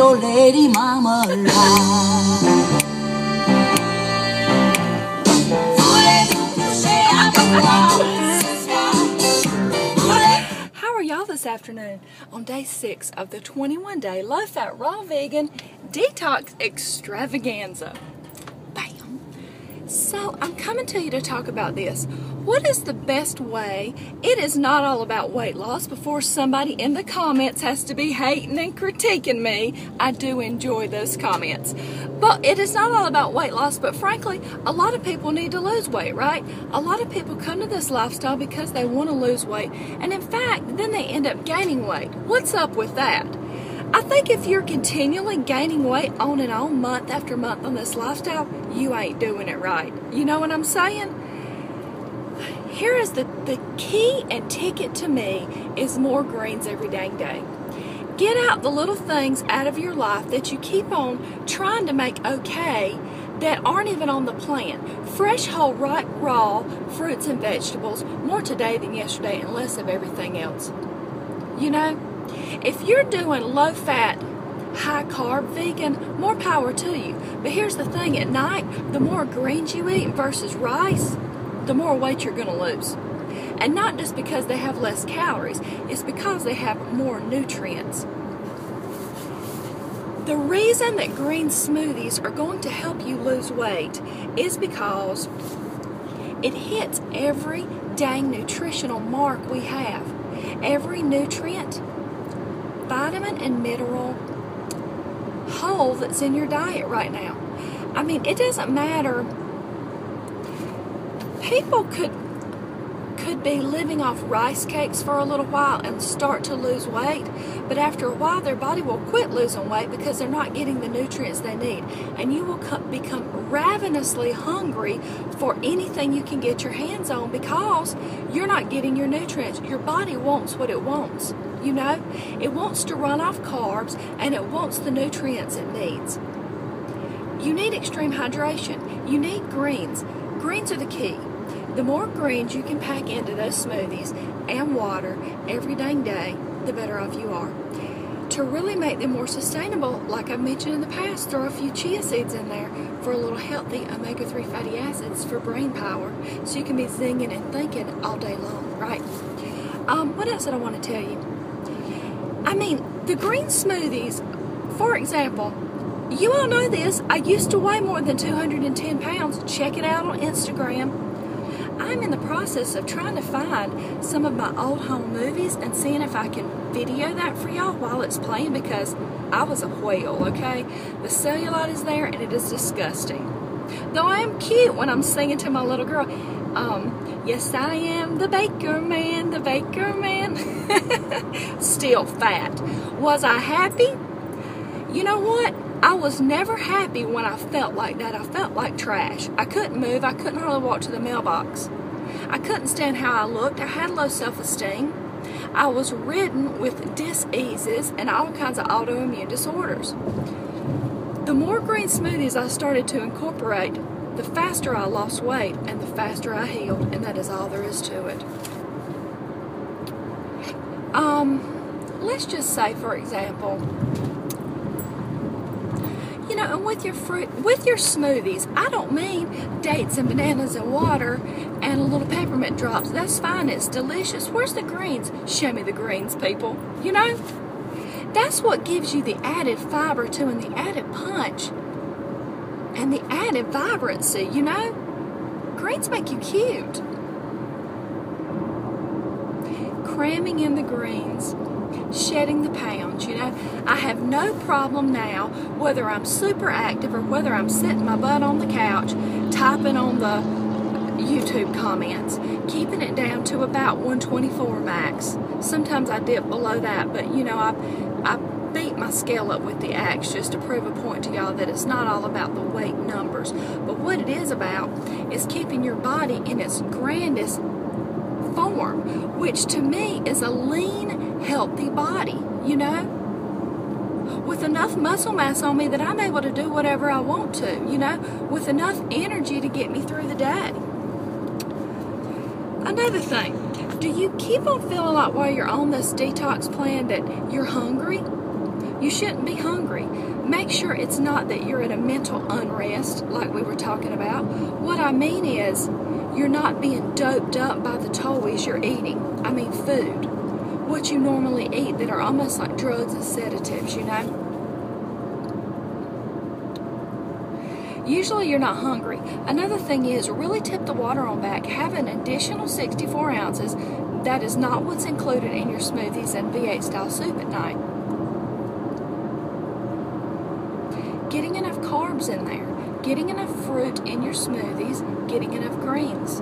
your lady mama lie. How are y'all this afternoon on day 6 of the 21-day low-fat, raw, vegan detox extravaganza? Bam! So I'm coming to you to talk about this. What is the best way? It is not all about weight loss before somebody in the comments has to be hating and critiquing me. I do enjoy those comments. But it is not all about weight loss, but frankly, a lot of people need to lose weight, right? A lot of people come to this lifestyle because they want to lose weight. And in fact, then they end up gaining weight. What's up with that? I think if you're continually gaining weight on and on, month after month on this lifestyle, you ain't doing it right. You know what I'm saying? Here is the key and ticket to me is more greens every dang day. Get out the little things out of your life that you keep on trying to make okay that aren't even on the plan. Fresh, whole, ripe, raw fruits and vegetables, more today than yesterday, and less of everything else. You know, if you're doing low-fat, high-carb, vegan, more power to you. But here's the thing, at night, the more greens you eat versus rice, the more weight you're going to lose. And not just because they have less calories, it's because they have more nutrients. The reason that green smoothies are going to help you lose weight is because it hits every dang nutritional mark we have. Every nutrient, vitamin and mineral whole that's in your diet right now. I mean, it doesn't matter. People could be living off rice cakes for a little while and start to lose weight, but after a while their body will quit losing weight because they're not getting the nutrients they need, and you will become ravenously hungry for anything you can get your hands on because you're not getting your nutrients. Your body wants what it wants, you know? It wants to run off carbs, and it wants the nutrients it needs. You need extreme hydration. You need greens. Greens are the key. The more greens you can pack into those smoothies and water every dang day, the better off you are. To really make them more sustainable, like I've mentioned in the past, throw a few chia seeds in there for a little healthy omega-3 fatty acids for brain power, so you can be zinging and thinking all day long, right? What else did I want to tell you? I mean, the green smoothies, for example, you all know this. I used to weigh more than 210 pounds. Check it out on Instagram. I'm in the process of trying to find some of my old home movies and seeing if I can video that for y'all while it's playing, because I was a whale, okay? The cellulite is there, and it is disgusting. Though I am cute when I'm singing to my little girl. Yes, I am the baker man, the baker man. Still fat. Was I happy? You know what? I was never happy when I felt like that. I felt like trash. I couldn't move. I couldn't hardly walk to the mailbox. I couldn't stand how I looked. I had low self-esteem. I was ridden with diseases and all kinds of autoimmune disorders. The more green smoothies I started to incorporate, the faster I lost weight and the faster I healed, and that is all there is to it. Let's just say, for example, you know, and with your fruit, with your smoothies, I don't mean dates and bananas and water and a little peppermint drops. That's fine. It's delicious. Where's the greens? Show me the greens, people. You know, that's what gives you the added fiber too, and the added punch and the added vibrancy, you know? Greens make you cute. Cramming in the greens. Shedding the pounds, you know. I have no problem now, whether I'm super active or whether I'm sitting my butt on the couch, typing on the YouTube comments, keeping it down to about 124 max. Sometimes I dip below that, but you know, I beat my scale up with the axe just to prove a point to y'all that it's not all about the weight numbers. But what it is about is keeping your body in its grandest form, which to me is a lean, healthy body, you know, with enough muscle mass on me that I'm able to do whatever I want to, you know, with enough energy to get me through the day. Another thing, do you keep on feeling like while you're on this detox plan that you're hungry? You shouldn't be hungry. Make sure it's not that you're in a mental unrest like we were talking about. What I mean is you're not being doped up by the toys you're eating. I mean food. What you normally eat that are almost like drugs and sedatives, you know? Usually you're not hungry. Another thing is really tip the water on back. Have an additional 64 ounces. That is not what's included in your smoothies and V8 style soup at night. Getting enough carbs in there. Getting enough fruit in your smoothies. Getting enough greens.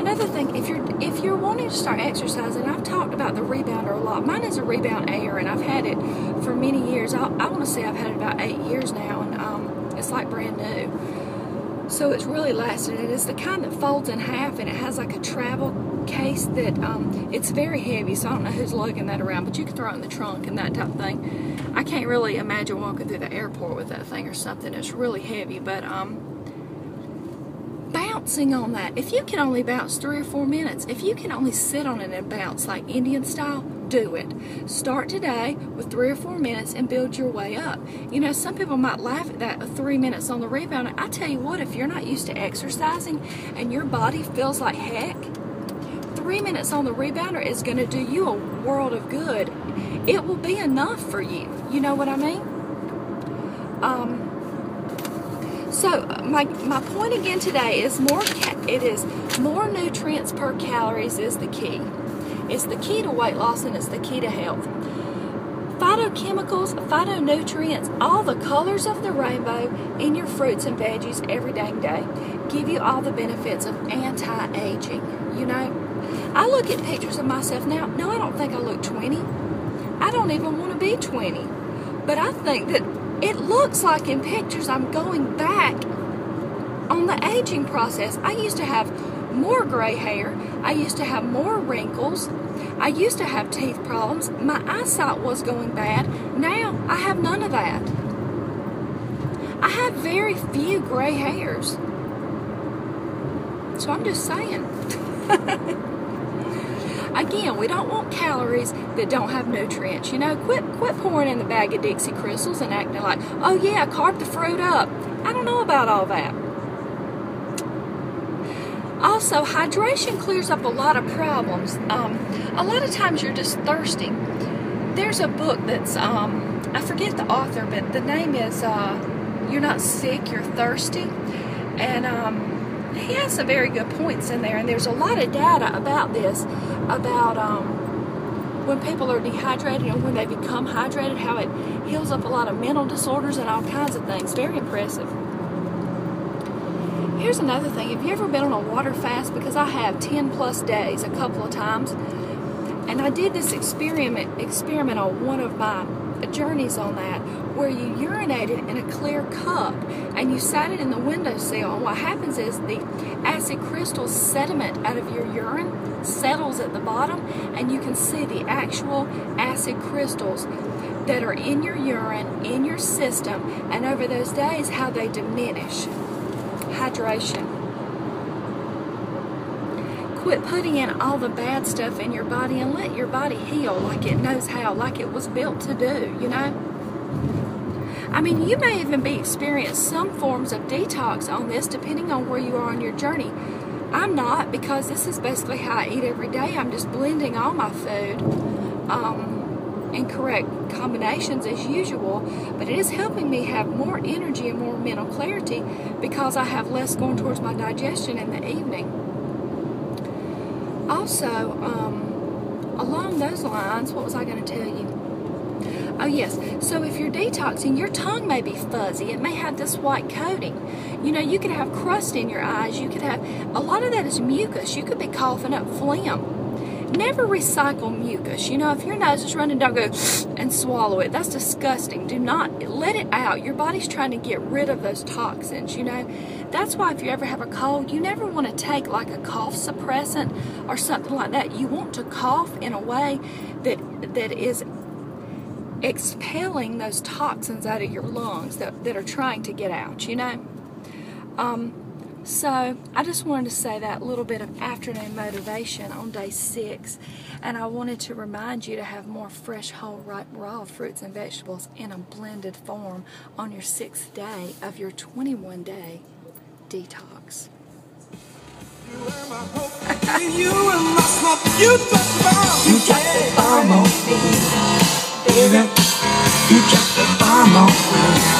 Another thing, if you're wanting to start exercising, I've talked about the rebounder a lot. Mine is a Rebound Air, and I've had it for many years. I want to say I've had it about 8 years now, and it's like brand new. So it's really lasted, and it's the kind that folds in half, and it has like a travel case that it's very heavy, so I don't know who's lugging that around, but you can throw it in the trunk and that type of thing. I can't really imagine walking through the airport with that thing or something. It's really heavy, but bouncing on that. If you can only bounce 3 or 4 minutes, if you can only sit on it and bounce like Indian style, do it. Start today with 3 or 4 minutes and build your way up. You know, some people might laugh at that, 3 minutes on the rebounder. I tell you what, if you're not used to exercising and your body feels like heck, 3 minutes on the rebounder is going to do you a world of good. It will be enough for you. You know what I mean? So my point again today is more nutrients per calories is the key. It's the key to weight loss, and it's the key to health. Phytochemicals, phytonutrients, all the colors of the rainbow in your fruits and veggies every dang day give you all the benefits of anti-aging. You know, I look at pictures of myself now. No, I don't think I look 20. I don't even want to be 20. But I think that it looks like in pictures I'm going back on the aging process. I used to have more gray hair. I used to have more wrinkles. I used to have teeth problems. My eyesight was going bad. Now I have none of that. I have very few gray hairs. So I'm just saying. Again, we don't want calories that don't have nutrients. You know, quit pouring in the bag of Dixie crystals and acting like, oh yeah, carb the fruit up. I don't know about all that. Also, hydration clears up a lot of problems. A lot of times you're just thirsty. There's a book that's, I forget the author, but the name is You're Not Sick, You're Thirsty. And he has some very good points in there, and there's a lot of data about this, about when people are dehydrated and when they become hydrated, how it heals up a lot of mental disorders and all kinds of things. Very impressive. Here's another thing. Have you ever been on a water fast? Because I have 10 plus days a couple of times, and I did this experiment on one of my journeys on that, where you urinated in a clear cup and you sat it in the windowsill, and what happens is the acid crystal sediment out of your urine settles at the bottom, and you can see the actual acid crystals that are in your urine, in your system, and over those days how they diminish. Hydration. Quit putting in all the bad stuff in your body and let your body heal like it knows how, like it was built to do, you know? I mean, you may even be experiencing some forms of detox on this depending on where you are on your journey. I'm not, because this is basically how I eat every day. I'm just blending all my food in correct combinations as usual, but it is helping me have more energy and more mental clarity because I have less going towards my digestion in the evening. Also, along those lines, what was I going to tell you? Oh yes, so if you're detoxing, your tongue may be fuzzy. It may have this white coating. You know, you could have crust in your eyes. You could have, a lot of that is mucus. You could be coughing up phlegm. Never recycle mucus. You know, if your nose is running, don't go and swallow it. That's disgusting. Do not let it out. Your body's trying to get rid of those toxins, you know. That's why if you ever have a cold, you never want to take like a cough suppressant or something like that. You want to cough in a way that is expelling those toxins out of your lungs that are trying to get out, you know. So I just wanted to say that little bit of afternoon motivation on day 6, and I wanted to remind you to have more fresh, whole, ripe, raw fruits and vegetables in a blended form on your 6th day of your 21-day detox. You got the bomb on me, baby. You got the bomb on me.